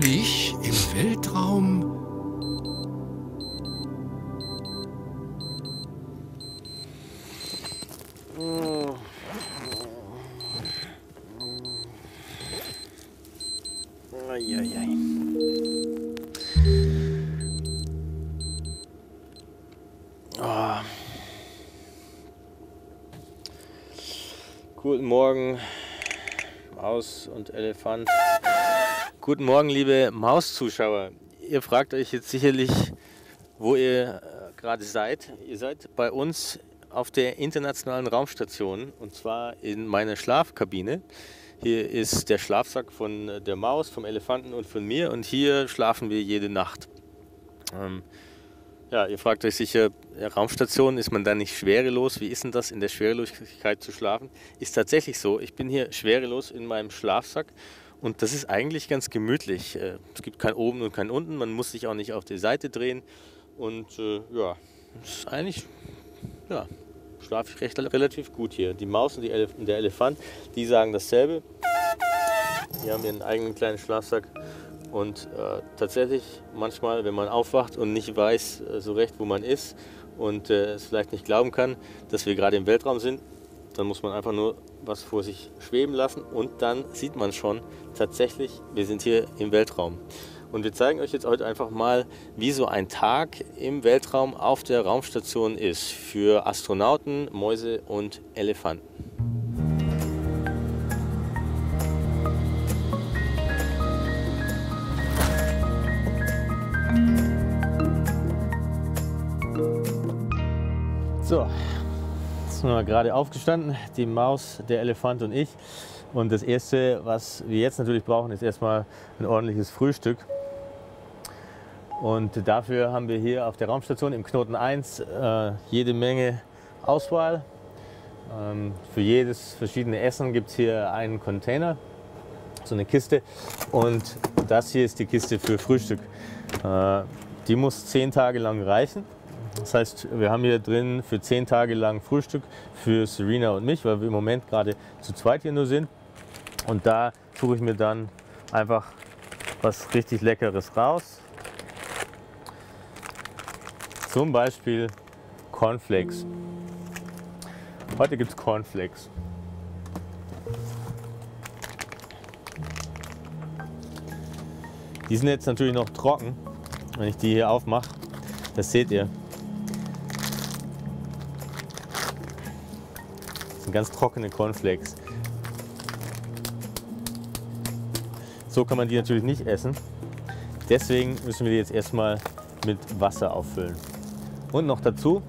natürlich im Weltraum. Guten Morgen, Maus und Elefant. Guten Morgen, liebe Maus-Zuschauer. Ihr fragt euch jetzt sicherlich, wo ihr gerade seid. Ihr seid bei uns auf der Internationalen Raumstation und zwar in meiner Schlafkabine. Hier ist der Schlafsack von der Maus, vom Elefanten und von mir und hier schlafen wir jede Nacht. Ja, ihr fragt euch sicher, Raumstation, ist man da nicht schwerelos? Wie ist denn das, in der Schwerelosigkeit zu schlafen? Ist tatsächlich so. Ich bin hier schwerelos in meinem Schlafsack und das ist eigentlich ganz gemütlich. Es gibt kein Oben und kein Unten, man muss sich auch nicht auf die Seite drehen und ja, das ist eigentlich, ja, schlafe ich relativ gut hier. Die Maus und der Elefant, die sagen dasselbe. Die haben ihren eigenen kleinen Schlafsack. Und tatsächlich manchmal, wenn man aufwacht und nicht weiß so recht, wo man ist und es vielleicht nicht glauben kann, dass wir gerade im Weltraum sind, dann muss man einfach nur was vor sich schweben lassen und dann sieht man schon tatsächlich, wir sind hier im Weltraum. Und wir zeigen euch jetzt heute einfach mal, wie so ein Tag im Weltraum auf der Raumstation ist für Astronauten, Mäuse und Elefanten. So, jetzt sind wir gerade aufgestanden, die Maus, der Elefant und ich. Und das Erste, was wir jetzt natürlich brauchen, ist erstmal ein ordentliches Frühstück. Und dafür haben wir hier auf der Raumstation im Knoten 1 jede Menge Auswahl. Für jedes verschiedene Essen gibt es hier einen Container, so eine Kiste. Und das hier ist die Kiste für Frühstück. Die muss 10 Tage lang reichen. Das heißt, wir haben hier drin für 10 Tage lang Frühstück für Serena und mich, weil wir im Moment gerade zu zweit hier nur sind. Und da suche ich mir dann einfach was richtig Leckeres raus. Zum Beispiel Cornflakes. Heute gibt es Cornflakes. Die sind jetzt natürlich noch trocken, wenn ich die hier aufmache. Das seht ihr. Ganz trockene Cornflakes. So kann man die natürlich nicht essen. Deswegen müssen wir die jetzt erstmal mit Wasser auffüllen. Und noch dazu,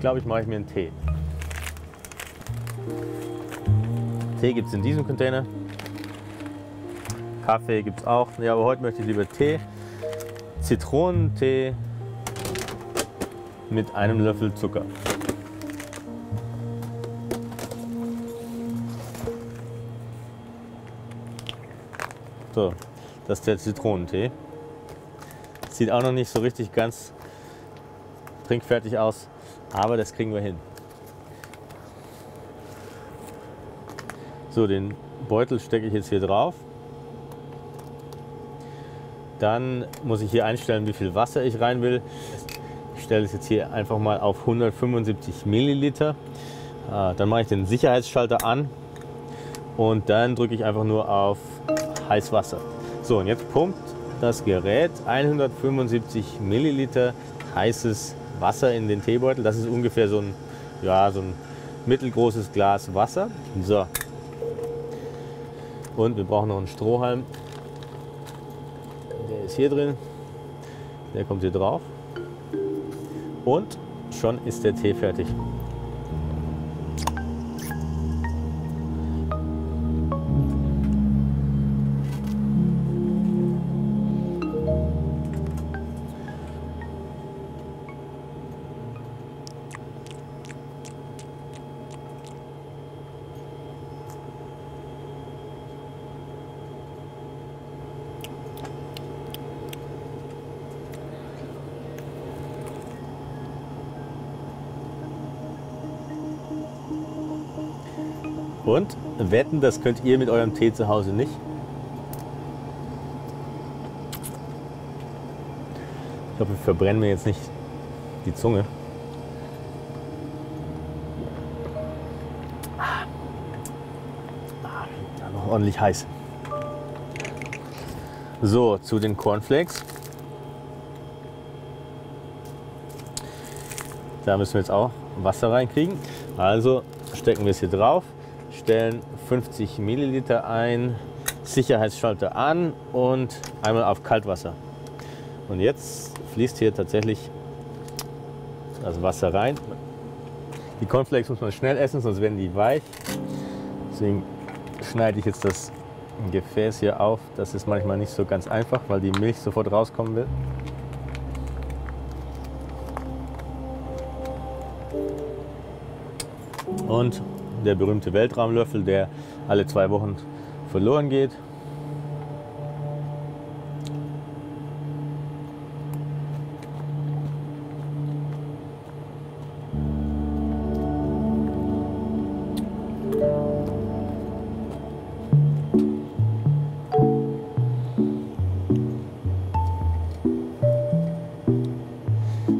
glaube ich, mache ich mir einen Tee. Tee gibt es in diesem Container. Kaffee gibt es auch. Ja, aber heute möchte ich lieber Tee. Zitronentee mit einem Löffel Zucker. So, das ist der Zitronentee. Sieht auch noch nicht so richtig ganz trinkfertig aus, aber das kriegen wir hin. So, den Beutel stecke ich jetzt hier drauf. Dann muss ich hier einstellen, wie viel Wasser ich rein will. Ich stelle es jetzt hier einfach mal auf 175 Milliliter. Dann mache ich den Sicherheitsschalter an und dann drücke ich einfach nur auf Heißwasser. So, und jetzt pumpt das Gerät 175 Milliliter heißes Wasser in den Teebeutel. Das ist ungefähr so ein, ja, so ein mittelgroßes Glas Wasser. So. Und wir brauchen noch einen Strohhalm. Der ist hier drin. Der kommt hier drauf. Und schon ist der Tee fertig. Und wetten, das könnt ihr mit eurem Tee zu Hause nicht. Ich glaube, wir verbrennen mir jetzt nicht die Zunge. Noch ordentlich heiß. So, zu den Cornflakes. Da müssen wir jetzt auch Wasser reinkriegen. Also stecken wir es hier drauf, stellen 50 Milliliter ein, Sicherheitsschalter an und einmal auf Kaltwasser. Und jetzt fließt hier tatsächlich das Wasser rein. Die Cornflakes muss man schnell essen, sonst werden die weich. Deswegen schneide ich jetzt das Gefäß hier auf. Das ist manchmal nicht so ganz einfach, weil die Milch sofort rauskommen will. Und der berühmte Weltraumlöffel, der alle 2 Wochen verloren geht.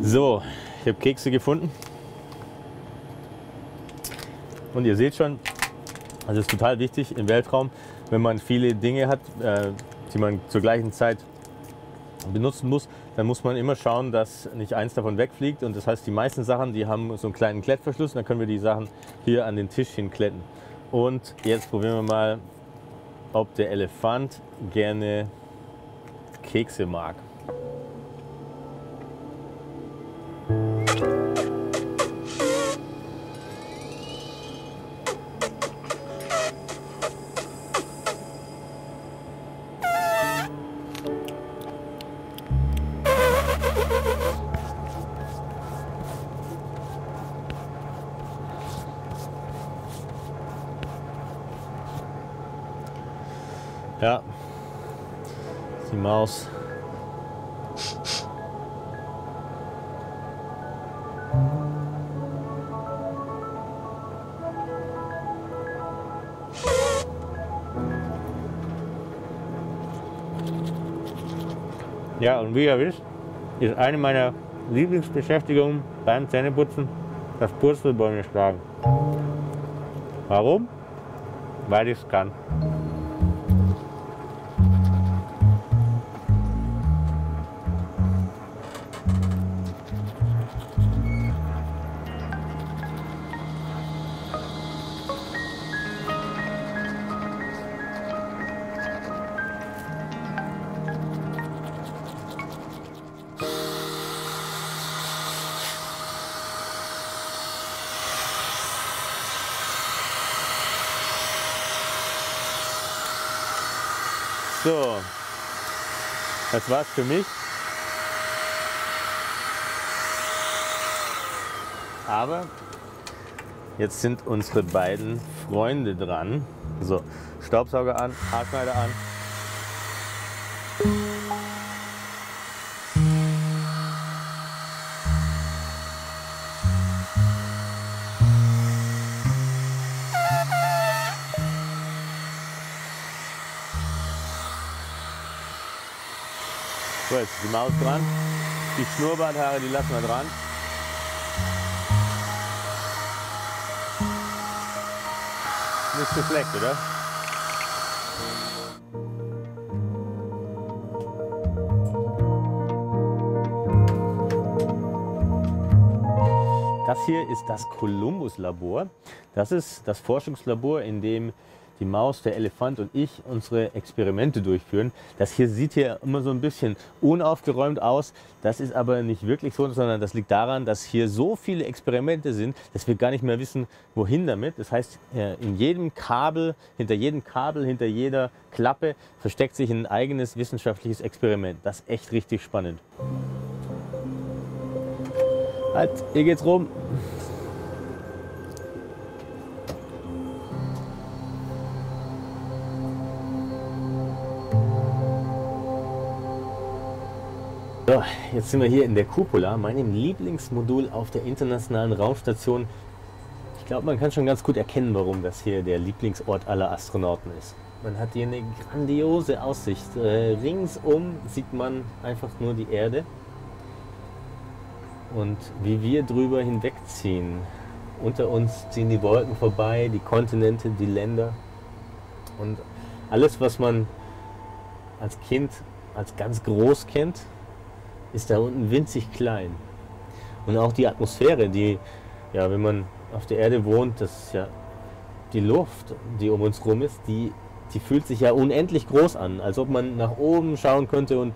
So, ich habe Kekse gefunden. Und ihr seht schon, das ist total wichtig im Weltraum, wenn man viele Dinge hat, die man zur gleichen Zeit benutzen muss, dann muss man immer schauen, dass nicht eins davon wegfliegt. Und das heißt, die meisten Sachen, die haben so einen kleinen Klettverschluss, und dann können wir die Sachen hier an den Tisch hinkletten. Und jetzt probieren wir mal, ob der Elefant gerne Kekse mag. Ja, die Maus. Ja, und wie ihr wisst, ist eine meiner Lieblingsbeschäftigungen beim Zähneputzen das Purzelbäume schlagen. Warum? Weil ich es kann. So, das war's für mich. Aber jetzt sind unsere beiden Freunde dran. So, Staubsauger an, Haarschneider an. So, jetzt ist die Maus dran. Die Schnurrbarthaare, die lassen wir dran. Nicht gefleckt, oder? Das hier ist das Columbus Labor. Das ist das Forschungslabor, in dem die Maus, der Elefant und ich unsere Experimente durchführen. Das hier sieht hier immer so ein bisschen unaufgeräumt aus. Das ist aber nicht wirklich so, sondern das liegt daran, dass hier so viele Experimente sind, dass wir gar nicht mehr wissen, wohin damit. Das heißt, in jedem Kabel, hinter jeder Klappe versteckt sich ein eigenes wissenschaftliches Experiment. Das ist echt richtig spannend. Halt, hier geht's rum. So, jetzt sind wir hier in der Cupola, meinem Lieblingsmodul auf der Internationalen Raumstation. Ich glaube, man kann schon ganz gut erkennen, warum das hier der Lieblingsort aller Astronauten ist. Man hat hier eine grandiose Aussicht. Ringsum sieht man einfach nur die Erde. und wie wir drüber hinwegziehen. Unter uns ziehen die Wolken vorbei, die Kontinente, die Länder und alles, was man als Kind als ganz groß kennt, ist da unten winzig klein. Und auch die Atmosphäre, die, ja, wenn man auf der Erde wohnt, das ist ja die Luft, die um uns rum ist, die fühlt sich ja unendlich groß an, als ob man nach oben schauen könnte und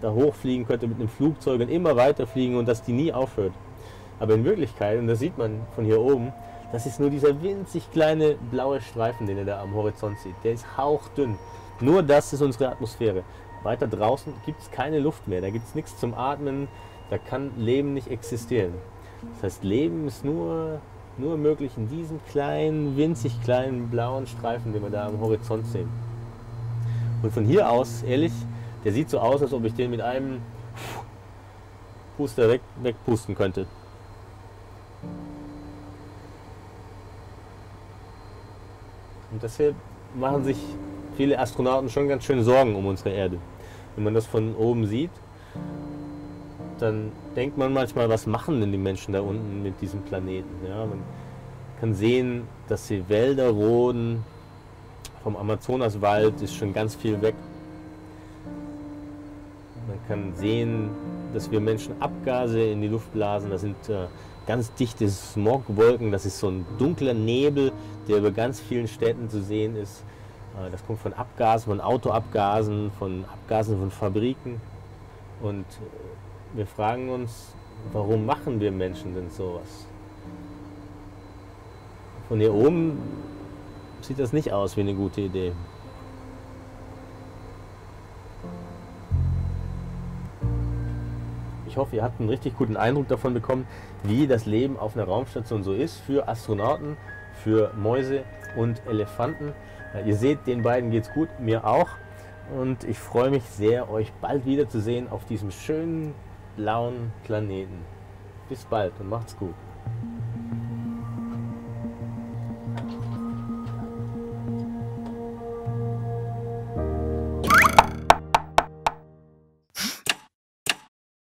da hochfliegen könnte mit einem Flugzeug und immer weiter fliegen und dass die nie aufhört. Aber in Wirklichkeit, und das sieht man von hier oben, das ist nur dieser winzig kleine blaue Streifen, den ihr da am Horizont seht. Der ist hauchdünn. Nur das ist unsere Atmosphäre. Weiter draußen gibt es keine Luft mehr, da gibt es nichts zum Atmen, da kann Leben nicht existieren. Das heißt, Leben ist nur möglich in diesem kleinen, winzig kleinen blauen Streifen, den wir da am Horizont sehen. Und von hier aus, ehrlich, der sieht so aus, als ob ich den mit einem Puster wegpusten könnte. Und deshalb machen sich viele Astronauten schon ganz schön Sorgen um unsere Erde. Wenn man das von oben sieht, dann denkt man manchmal, was machen denn die Menschen da unten mit diesem Planeten? Ja, man kann sehen, dass sie Wälder roden, vom Amazonaswald ist schon ganz viel weg. Man kann sehen, dass wir Menschen Abgase in die Luft blasen, das sind ganz dichte Smogwolken, das ist so ein dunkler Nebel, der über ganz vielen Städten zu sehen ist. Das kommt von Abgasen, von Autoabgasen, von Abgasen von Fabriken. Und wir fragen uns, warum machen wir Menschen denn sowas? Von hier oben sieht das nicht aus wie eine gute Idee. Ich hoffe, ihr habt einen richtig guten Eindruck davon bekommen, wie das Leben auf einer Raumstation so ist für Astronauten, für Mäuse und Elefanten. Ihr seht, den beiden geht's gut, mir auch. Und ich freue mich sehr, euch bald wieder zu sehen auf diesem schönen blauen Planeten. Bis bald und macht's gut.